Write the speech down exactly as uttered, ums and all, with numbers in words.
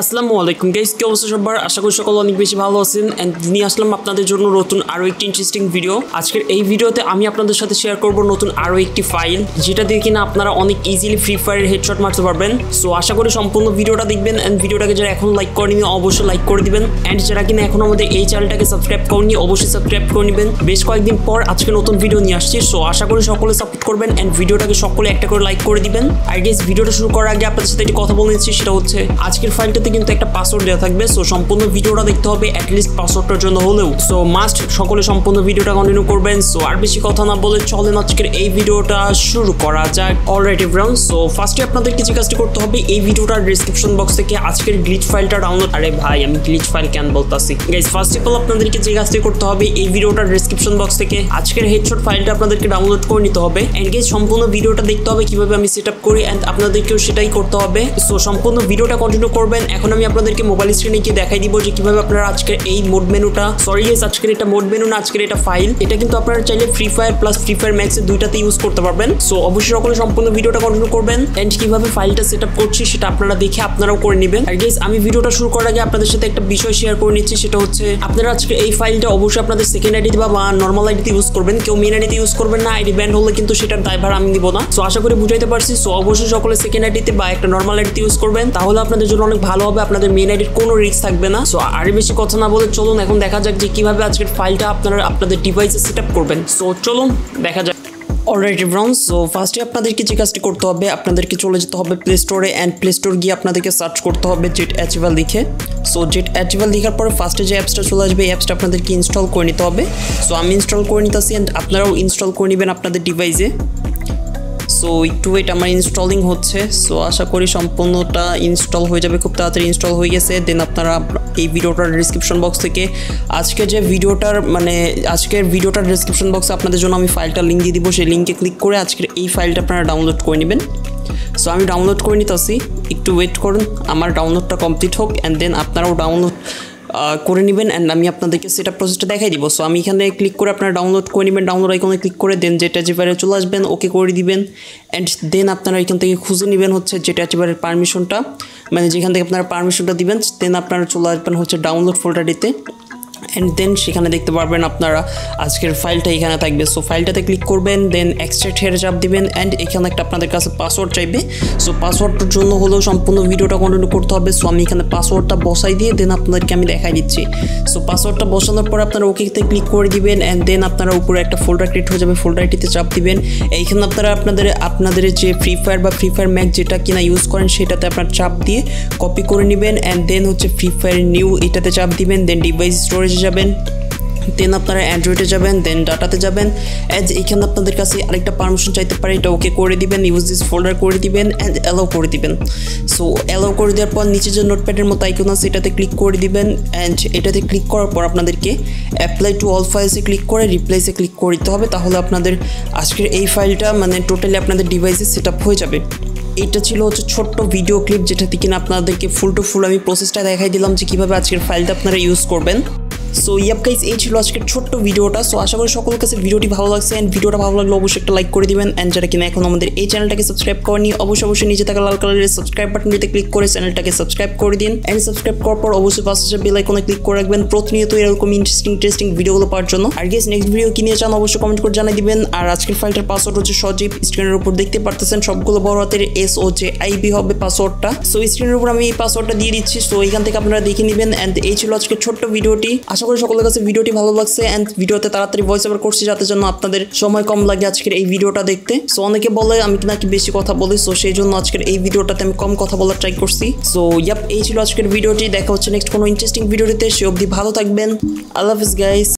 আসসালামু আলাইকুম গাইস, কি অবস্থা সবার? আশা করি সকলে অনেক বেশি ভালো আছেন। এন্ড নিয়ে আসলাম আপনাদের জন্য নতুন আরও একটি ইন্টারেস্টিং ভিডিও। আজকের এই ভিডিওতে আমি আপনাদের সাথে শেয়ার করব নতুন আরও একটি ফাইল, যেটা দিয়ে কিনা আপনারা অনেক ইজিলি ফ্রি ফায়ারের হেডশট মারতে পারবেন। সো আশা করি সম্পূর্ণ ভিডিওটা দেখবেন। অ্যান্ড ভিডিওটাকে যারা এখন লাইক করে নিবেন অবশ্যই লাইক করে দিবেন। অ্যান্ড যারা কিনা এখন আমাদের এই চ্যানেলটাকে সাবস্ক্রাইব করেনি অবশ্যই সাবস্ক্রাইব করে নেবেন। বেশ কয়েকদিন পর আজকে নতুন ভিডিও নিয়ে আসছি, সো আশা করি সকলে সাপোর্ট করবেন। অ্যান্ড ভিডিওটাকে সকলে একটা করে লাইক করে দিবেন। আর গাইস, ভিডিওটা শুরু করার আগে আপনাদের সাথে একটি কথা বলে নিচ্ছি, সেটা হচ্ছে আজকের ফাইলটা কিন্তু একটা পাসওয়ার্ড দেওয়া থাকবে, সো সম্পূর্ণ ভিডিওটা দেখতে হবে অ্যাটলিস্ট পাসওয়ার্ডটার জন্য হলেও। সো মাস্ট সকলে সম্পূর্ণ ভিডিওটা কন্টিনিউ করবেন। সো আর বেশি কথা না বলে চলেন আজকের এই ভিডিওটা শুরু করা যাক। অলরাইট এভরিওয়ান, সো ফার্স্টে আপনাদের কিছু কাজটি করতে হবে, এই ভিডিওটার ডেসক্রিপশন বক্স থেকে আজকের গ্লিচ ফাইলটা ডাউনলোড আরে ভাই আমি গ্লিচ ফাইল কেন বলতাছি গাইস ফার্স্ট অফ অল আপনাদেরকে যে কাজটি করতে হবে, এই ভিডিওটার ডেসক্রিপশন বক্স থেকে আজকের হেডশট ফাইলটা আপনাদেরকে ডাউনলোড করে নিতে হবে। এন্ড গাইস, সম্পূর্ণ ভিডিওটা দেখতে হবে কিভাবে আমি সেটআপ করি, এন্ড আপনাদেরকেও সেটাই করতে হবে। সো সম্পূর্ণ ভিডিওটা কন্টিনিউ করবেন। এখন আমি আপনাদেরকে মোবাইল স্ক্রিনে গিয়ে দেখাই দিব যে কিভাবে আপনারা আজকে এই মোড মেনুটা, সরি গাইস আজকের এটা মোড মেনু না, আজকের এটা ফাইল, এটা কিন্তু আপনারা চাইলে free fire plus free fire max এর দুইটাতে ইউজ করতে পারবেন। সো অবশ্যই সকলে সম্পূর্ণ ভিডিওটা কন্টিনিউ করবেন। এন্ড কিভাবে ফাইলটা সেটআপ করছি সেটা আপনারা দেখে আপনারাও করে নেবেন। আর গাইস, আমি ভিডিওটা শুরু করার আগে আপনাদের সাথে একটা বিষয় শেয়ার করে নিচ্ছি, সেটা হচ্ছে আপনারা আজকে এই ফাইলটা অবশ্যই আপনাদের সেকেন্ড আইডিতে বা নর্মাল আইডিতে ইউজ করবেন, কেউ মেন আইডিতে ইউজ করবেন না। আইডি ব্যান্ড হলে কিন্তু সেটার দায়ভার আমি দিব না। সো আশা করি বুঝাইতে পারছি। সো অবশ্যই সকলে সেকেন্ড আইডিতে বা একটা নর্মাল আইডিতে ইউজ করবেন, তাহলে আপনাদের জন্য অনেক ভালো হবে, আপনাদের মেইন আইডির কোনো রিস্ক থাকবে না। সো আর বেশি কথা না বলে চলুন এখন দেখা যাক যে কিভাবে আজকের ফাইলটা আপনারা আপনাদের ডিভাইসে সেটআপ করবেন। সো চলুন দেখা যাক। অলরাইট এভরিওয়ান, সো ফার্স্টে আপনাদেরকে যে কাজটি করতে হবে, আপনাদেরকে চলে যেতে হবে প্লে স্টোরে। অ্যান্ড প্লে স্টোর গিয়ে আপনাদেরকে সার্চ করতে হবে জেট অ্যাচিভাল লিখে। সো জেট অ্যাচিভাল লিখার পরে ফার্স্টে যে অ্যাপসটা চলে আসবে, এই অ্যাপসটা আপনাদেরকে ইনস্টল করে নিতে হবে। সো আমি ইনস্টল করে নিতেছি, অ্যান্ড আপনারাও ইনস্টল করে নেবেন আপনাদের ডিভাইসে। সো একটু ওয়েট, আমার ইনস্টলিং হচ্ছে। সো আশা করি সম্পূর্ণটা ইনস্টল হয়ে যাবে, খুব তাড়াতাড়ি ইনস্টল হয়ে গেছে। দেন আপনারা এই ভিডিওটার ডিসক্রিপশন বক্স থেকে আজকে যে ভিডিওটার মানে আজকের ভিডিওটার ডিসক্রিপশন বক্সে আপনাদের জন্য আমি ফাইলটার লিঙ্ক দিয়ে দিব, সেই লিঙ্কে ক্লিক করে আজকের এই ফাইলটা আপনারা ডাউনলোড করে নেবেন। সো আমি ডাউনলোড করে নিতেছি, একটু ওয়েট করুন আমার ডাউনলোডটা কমপ্লিট হোক, অ্যান্ড দেন আপনারাও ডাউনলোড করে নেবেন। অ্যান্ড আমি আপনাদেরকে সেটআপ প্রসেসটা দেখাই দিব। সো আমি এখানে ক্লিক করে আপনারা ডাউনলোড করে নেবেন, ডাউনলোড আইকনে ক্লিক করে দেন জেট অ্যাচিভারে চলে আসবেন, ওকে করে দিবেন। অ্যান্ড দেন আপনারা এখান থেকে খুঁজে নেবেন হচ্ছে জেট অ্যাচিভারের পারমিশনটা, মানে যেখান থেকে আপনারা পারমিশনটা দিবেন। দেন আপনারা চলে আসবেন হচ্ছে ডাউনলোড ফোল্ডারটিতে, অ্যান্ড দেন সেখানে দেখতে পারবেন আপনারা আজকের ফাইলটা এখানে থাকবে। সো ফাইলটাতে ক্লিক করবেন, দেন এক্সট্রাক্ট হেয়ারে চাপ দেবেন। অ্যান্ড এখানে একটা আপনাদের কাছে পাসওয়ার্ড চাইবে। সো পাসওয়ার্ডটার জন্য হলেও সম্পূর্ণ ভিডিওটা কন্টিনিউ করতে হবে। সো আমি এখানে পাসওয়ার্ডটা বসাই দিয়ে দেন আপনাদেরকে আমি দেখাই দিচ্ছি। সো পাসওয়ার্ডটা বসানোর পরে আপনারা ওকেতে ক্লিক করে দিবেন, অ্যান্ড দেন আপনারা উপরে একটা ফোল্ডার ক্রিয়েট হয়ে যাবে, ফোল্ডারটিতে চাপ দিবেন। এইখানে আপনারা আপনাদের আপনাদের যে ফ্রি ফায়ার বা ফ্রি ফায়ার ম্যাক্স যেটা কিনা ইউজ করেন সেটাতে আপনার চাপ দিয়ে কপি করে নেবেন। অ্যান্ড দেন হচ্ছে ফ্রি ফায়ার নিউ এটাতে চাপ দিবেন, দেন ডিভাইস স্টোরেজ যাবেন, দেন আপনারা অ্যান্ড্রয়েডে যাবেন, দেন ডাটাতে যাবেন। অ্যাজ এইখানে আপনাদের কাছে আরেকটা পারমিশন চাইতে পারে, এটা ওকে করে দিবেন, ইউজ দিস ফোল্ডার করে দিবেন, অ্যান্ড অ্যালাউ করে দিবেন। সো অ্যালাউ করে দেওয়ার পর নিচে যে নোটপ্যাডের মতো আইকন আছে এটাতে ক্লিক করে দিবেন। অ্যান্ড এটাতে ক্লিক করার পর আপনাদেরকে অ্যাপ্লাই টু অল ফাইলসে ক্লিক করে রিপ্লেসে ক্লিক করে দিতে হবে, তাহলে আপনাদের আজকের এই ফাইলটা মানে টোটালি আপনাদের ডিভাইসে সেট আপ হয়ে যাবে। এটা ছিল হচ্ছে ছোট্ট ভিডিও ক্লিপ, যেটাতে কিনা আপনাদেরকে ফুল টু ফুল আমি প্রসেসটা দেখাই দিলাম যে কীভাবে আজকের ফাইলটা আপনারা ইউজ করবেন। সো ইয়াপ গাইস, এই ছিল আজকের ছোট্ট ভিডিওটা। সো আশা করি সকলের কাছে ভিডিওটি ভালো লাগছে। অ্যান্ড ভিডিওটা ভালো লাগলে অবশ্যই একটা লাইক করে দিবেন। অ্যান্ড যারা কিনা এখন আমাদের এই চ্যানেলটাকে সাবস্ক্রাইব করেনি অবশ্যই অবশ্যই নিচে থাকা লাল কালারের সাবস্ক্রাইব বাটনটিতে ক্লিক করে চ্যানেলটাকে সাবস্ক্রাইব করে দিন। অ্যান্ড সাবস্ক্রাইব করার পর অবশ্যই পাশে বেল আইকনে ক্লিক করে রাখবেন প্রতিনিয়ত এরকম ইন্টারেস্টিং ইন্টারেস্টিং ভিডিওগুলো পাওয়ার জন্য। আর গাইস, নেক্সট ভিডিও কি নিয়ে চান অবশ্যই কমেন্ট করে জানিয়ে দিবেন। আর আজকের ফাইলটার পাসওয়ার্ড হচ্ছে সজীব, স্ক্রিনের উপর দেখতে পারতেছেন সবগুলো বড় হাতের S O J I B হবে পাসওয়ার্ডটা। সো স্ক্রিনের উপর আমি এই পাসওয়ার্ডটা দিয়ে দিচ্ছি, সো এখান থেকে আপনারা দেখে নেবেন। অ্যান্ড এই ছিল আজকের ছোট্ট ভিডিওটি, আশা করি সকলের কাছে ভিডিওটি ভালো লাগছে। অ্যান্ড ভিডিওতে তাড়াতাড়ি ভয়েস ওভার করছি যাতে যেন আপনাদের সময় কম লাগে আজকের এই ভিডিওটা দেখতে। সো অনেকে বলে আমি নাকি বেশি কথা বলি, সো সেই জন্য আজকের এই ভিডিওটাতে আমি কম কথা বলার ট্রাই করছি। সো ইয়াপ, এই ছিল আজকের ভিডিওটি। দেখা হচ্ছে নেক্সট কোনো ইন্টারেস্টিং ভিডিওতে, সে অবধি ভালো থাকবেন। আল্লাহ হাফেজ গাইস।